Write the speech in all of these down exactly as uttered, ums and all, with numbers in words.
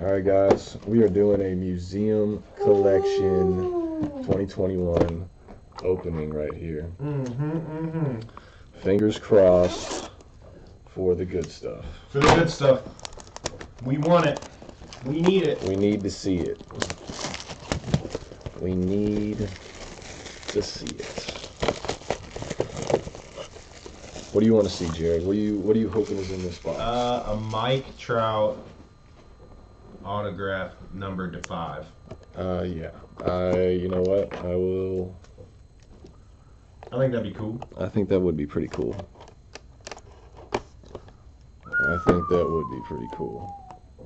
All right, guys, we are doing a museum collection twenty twenty-one opening right here. Mm-hmm, mm-hmm. Fingers crossed for the good stuff. For the good stuff. We want it. We need it. We need to see it. We need to see it. What do you want to see, Jared? What are you What are you hoping is in this box? Uh, a Mike Trout autograph numbered to five. Uh, yeah. I. You know what? I will. I think that'd be cool. I think that would be pretty cool. I think that would be pretty cool.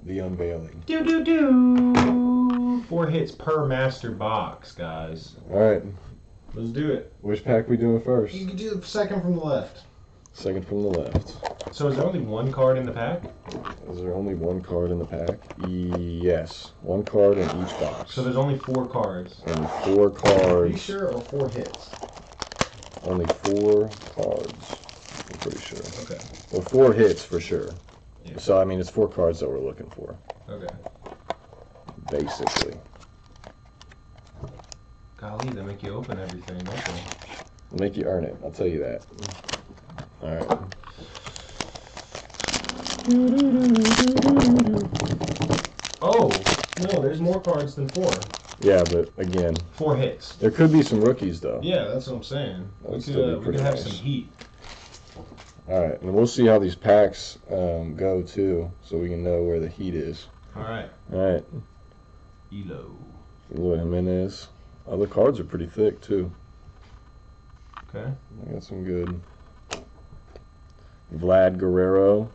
The unveiling. Do do do. Four hits per master box, guys. All right. Let's do it. Which pack we doing first? You can do the second from the left. Second from the left. So is there only one card in the pack? Is there only one card in the pack? Yes. One card in each box. So there's only four cards. And four cards. Are you sure? Or four hits? Only four cards. I'm pretty sure. Okay. Well, four hits for sure. Yeah. So, I mean, it's four cards that we're looking for. Okay. Basically. Golly, they make you open everything, don't they? Make you earn it. I'll tell you that. All right. Oh, no, there's more cards than four. Yeah, but again. Four hits. There could be some rookies, though. Yeah, that's what I'm saying. That we could, uh, we could have nice. some heat. All right, and we'll see how these packs um, go, too, so we can know where the heat is. All right. All right. Elo. Eloy Jimenez. Oh, the cards are pretty thick, too. Okay. I got some good. Vlad Guerrero,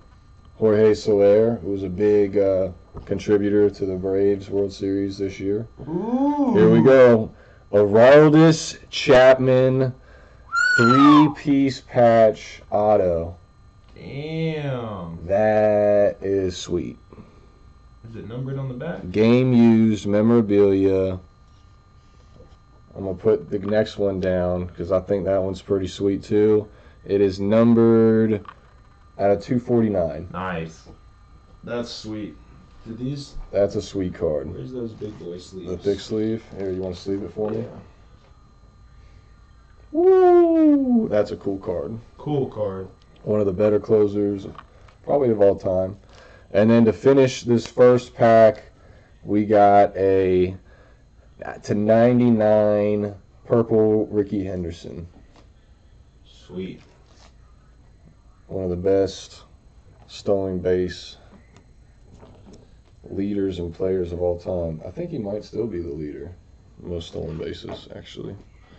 Jorge Soler, who was a big uh, contributor to the Braves World Series this year. Ooh. Here we go. Aroldis Chapman, three-piece patch auto. Damn. That is sweet. Is it numbered on the back? Game-used memorabilia. I'm going to put the next one down because I think that one's pretty sweet, too. It is numbered... out of two forty-nine. Nice. That's sweet. Did these... That's a sweet card. Where's those big boy sleeves? The thick sleeve? Here, you want to sleeve it for me? Yeah. Woo! That's a cool card. Cool card. One of the better closers, probably of all time. And then to finish this first pack, we got a to ninety-nine purple Ricky Henderson. Sweet. One of the best stolen base leaders and players of all time. I think he might still be the leader. Most stolen bases, actually.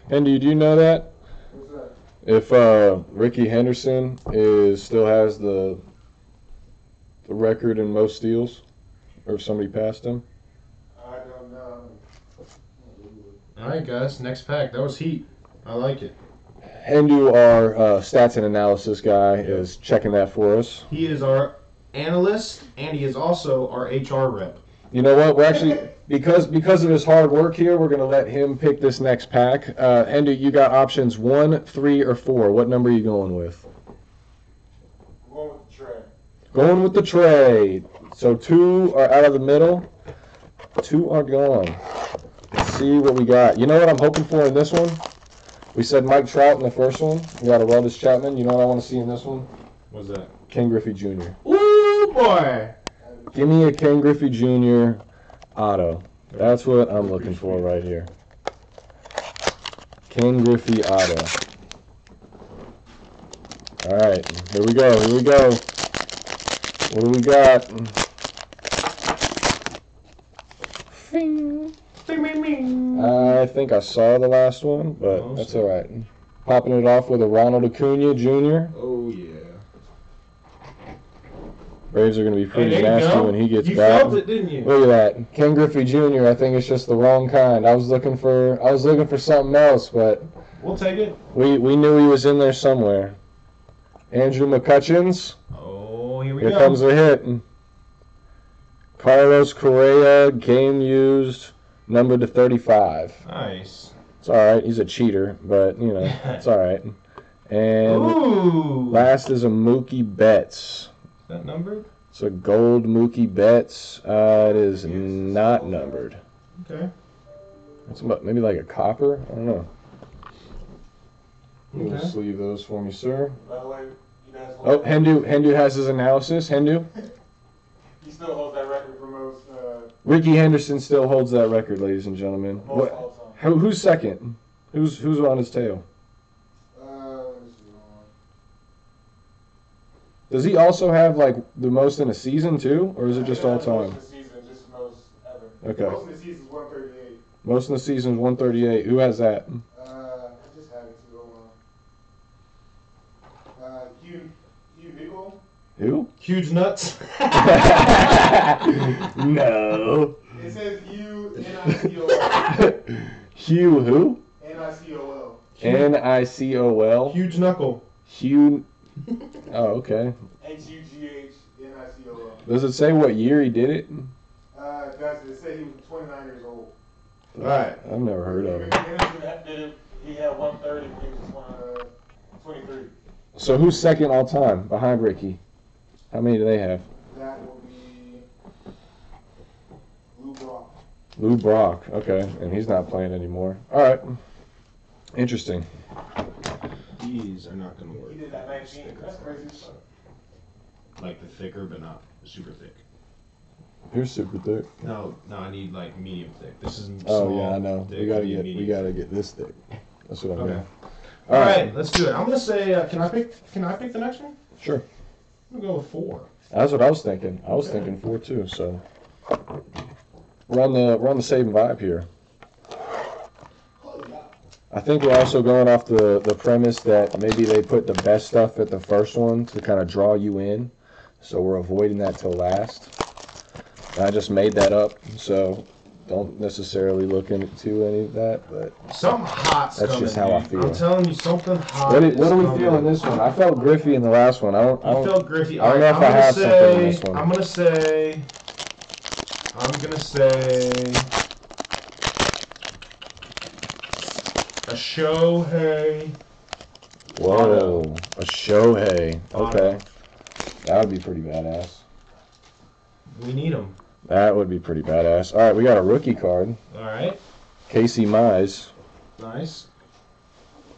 And do you know that? What's that? If uh, Ricky Henderson is still has the the record in most steals, or if somebody passed him? I don't know. All right, guys. Next pack. That was heat. I like it. Andrew, our uh, stats and analysis guy, yep. is checking that for us. He is our analyst, and he is also our H R rep. You know what? We're actually, because because of his hard work here, we're going to let him pick this next pack. Uh, Andrew, you got options one, three, or four. What number are you going with? Going with the tray. Going with the tray. So two are out of the middle. Two are gone. Let's see what we got. You know what I'm hoping for in this one? We said Mike Trout in the first one. We got Aroldis Chapman. You know what I want to see in this one? What's that? Ken Griffey Junior Ooh, boy! Give me a Ken Griffey Junior auto. That's what I'm looking for right here. Ken Griffey auto. All right. Here we go. Here we go. What do we got? Fing. I think I saw the last one, but oh, that's all right. Popping it off with a Ronald Acuna Junior Oh, yeah. Braves are going to be pretty hey, nasty go. when he gets you back. You felt it, didn't you? Look at that. Ken Griffey Junior I think it's just the wrong kind. I was looking for I was looking for something else, but... We'll take it. We, we knew he was in there somewhere. Andrew McCutcheon's. Oh, here we here go. Here comes the hit. Carlos Correa, game used... numbered to thirty-five. Nice. It's all right. He's a cheater, but, you know, it's all right. And Ooh. last is a Mookie Betts. Is that numbered? It's a gold Mookie Betts. Uh, it is yes, not numbered. Okay. It's maybe like a copper? I don't know. Okay. We'll just leave those for me, sir. By the way, you guys... Oh, Hendu. Hendu has his analysis. Hendu? He still holds that record for most... Uh, Ricky Henderson still holds that record, ladies and gentlemen. Most all time. Who, who's second? Who's who's on his tail? Uh, Does he also have, like, the most in a season, too? Or is it just all time? Most in a season, just most ever. Okay. Most in the season is one thirty-eight. Most in the season is one thirty-eight. Who has that? Uh, I just had it too long. Uh, Hugh, Hugh Vigil. Who? Huge nuts. No. It says Hugh N I C O L. Hugh who? N I C O L. N I C O L. Huge knuckle. Hugh. Oh, okay. H U G H N I C O L. Does it say what year he did it? Uh, it doesn't. It said he was twenty-nine years old. All right. I've never heard of him. He had one thirty when he was twenty-three. So who's second all time behind Ricky? How many do they have? That will be Lou Brock. Lou Brock, okay. And he's not playing anymore. All right. Interesting. These are not going to work. He did that nineteen. That's crazy. Like the thicker, but not super thick. You're super thick. No, no, I need like medium thick. This is oh, small. Oh, yeah, I know. Thick. We got to get we gotta get this thick. That's what I'm okay. doing. All, All right. right, let's do it. I'm going to say, uh, can I pick Can I pick the next one? Sure. I'm gonna go with four. That's what I was thinking. I was okay. thinking four too. So we're on the we're on the same vibe here. I think we're also going off the the premise that maybe they put the best stuff at the first one to kind of draw you in. So we're avoiding that till last. And I just made that up. So don't necessarily look into any of that, but something hot's that's coming, just how dude. I feel. I'm telling you, something hot. What, is, what do we coming. feel in this one? I felt Griffey in the last one. I don't. I don't, felt Griffey. I don't right, know if I have say, something in this one. I'm gonna say. I'm gonna say. A Shohei. Whoa, a Shohei. Okay, that would be pretty badass. We need him. That would be pretty badass. All right, we got a rookie card. All right. Casey Mize. Nice.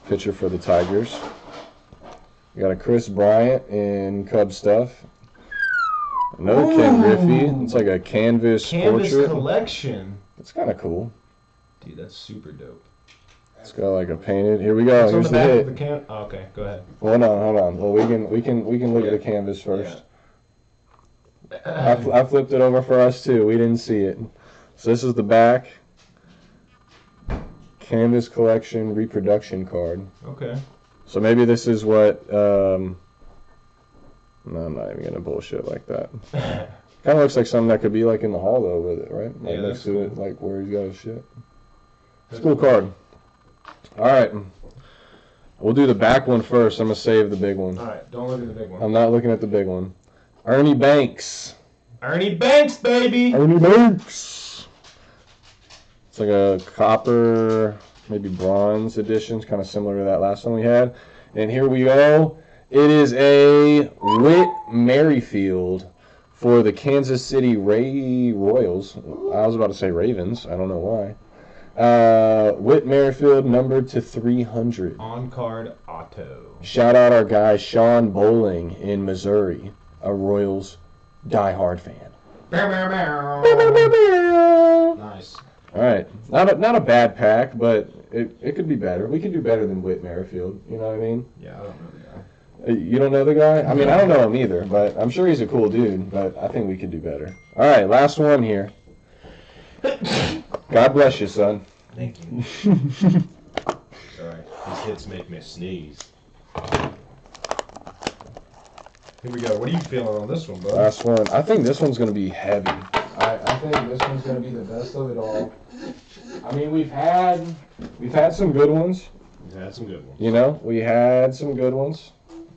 Pitcher for the Tigers. We got a Chris Bryant in Cub stuff. Another Ooh. Ken Griffey. It's like a canvas, canvas portrait. Canvas collection. That's kind of cool. Dude, that's super dope. It's got like a painted. Here we go. It's Here's on the, back the hit. Of the can oh, okay, go ahead. Hold on, hold on. Well, we can we can we can look yeah. at the canvas first. Yeah. I, fl I flipped it over for us too. We didn't see it. So this is the back canvas collection reproduction card. Okay. So maybe this is what. Um, no, I'm not even gonna bullshit like that. Kind of looks like something that could be like in the hall though with it, right? Like yeah, next to cool. it, like where he's got his shit. It's a cool card. All right. We'll do the back one first. I'm gonna save the big one. All right. Don't look at the big one. I'm not looking at the big one. Ernie Banks. Ernie Banks, baby. Ernie Banks. It's like a copper, maybe bronze edition. It's kind of similar to that last one we had. And here we go. It is a Whit Merrifield for the Kansas City Ray Royals. I was about to say Ravens. I don't know why. Uh, Whit Merrifield numbered to three hundred. On card auto. Shout out our guy Sean Bowling in Missouri. A Royals diehard fan. Bow, bow, bow. Bow, bow, bow, bow. Nice. All right, not a, not a bad pack, but it it could be better. We could do better than Whit Merrifield. You know what I mean? Yeah, I don't know the guy. You don't know the guy? I mean, I don't know him either, but I'm sure he's a cool dude. But I think we could do better. All right, last one here. God bless you, son. Thank you. Sorry, these hits make me sneeze. Here we go. What are you feeling on this one, bud? Last one. I think this one's going to be heavy. I, I think this one's going to be the best of it all. I mean, we've had we've had some good ones. We've had some good ones. You know, we had some good ones.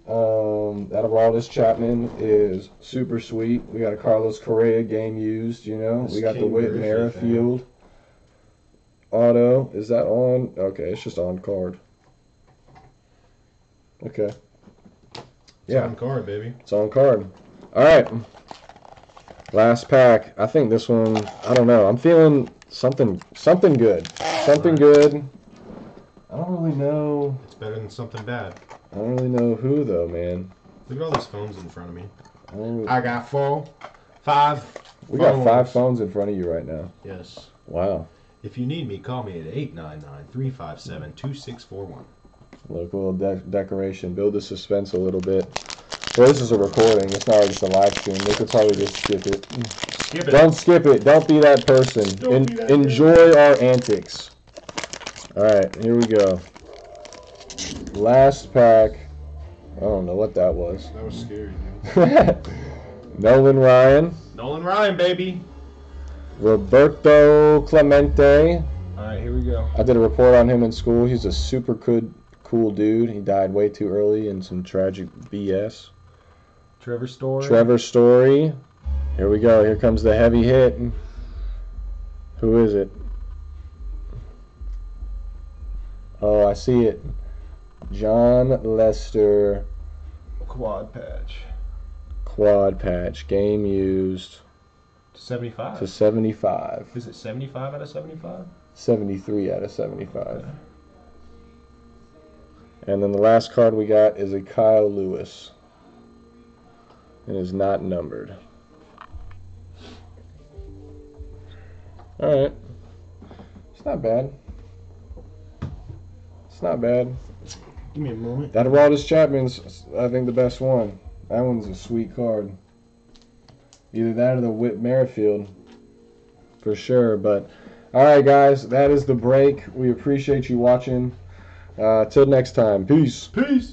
Um, that Aroldis Chapman is super sweet. We got a Carlos Correa game used, you know. This we got King the Whit Merrifield auto. Is that on? Okay, it's just on card. Okay. It's yeah. on card, baby. It's on card. All right. Last pack. I think this one, I don't know. I'm feeling something something good. Something good. I don't really know. It's better than something bad. I don't really know who, though, man. Look at all those phones in front of me. Oh. I got four, five We phones. got five phones in front of you right now. Yes. Wow. If you need me, call me at eight nine nine, three five seven, two six four one. Local de decoration. Build the suspense a little bit. Well, this is a recording. It's not just a live stream. They could probably just skip it. Skip it. Don't skip it. Don't be that person. En be that enjoy person. Our antics. All right, here we go. Last pack. I don't know what that was. That was scary, man. Nolan Ryan. Nolan Ryan, baby. Roberto Clemente. All right, here we go. I did a report on him in school. He's a super good, cool dude. He died way too early in some tragic B S. Trevor Story. Trevor Story. Here we go. Here comes the heavy hit. Who is it? Oh, I see it. John Lester. Quad patch. Quad patch. Game used. To seventy-five. To seventy-five. Is it seventy-five out of seventy-five? seventy-three out of seventy-five. Okay. And then the last card we got is a Kyle Lewis. It is not numbered. Alright. It's not bad. It's not bad. Give me a moment. That Aroldis Chapman's, I think, the best one. That one's a sweet card. Either that or the Whit Merrifield. For sure. But, alright, guys. That is the break. We appreciate you watching. Uh, till next time. Peace. Peace.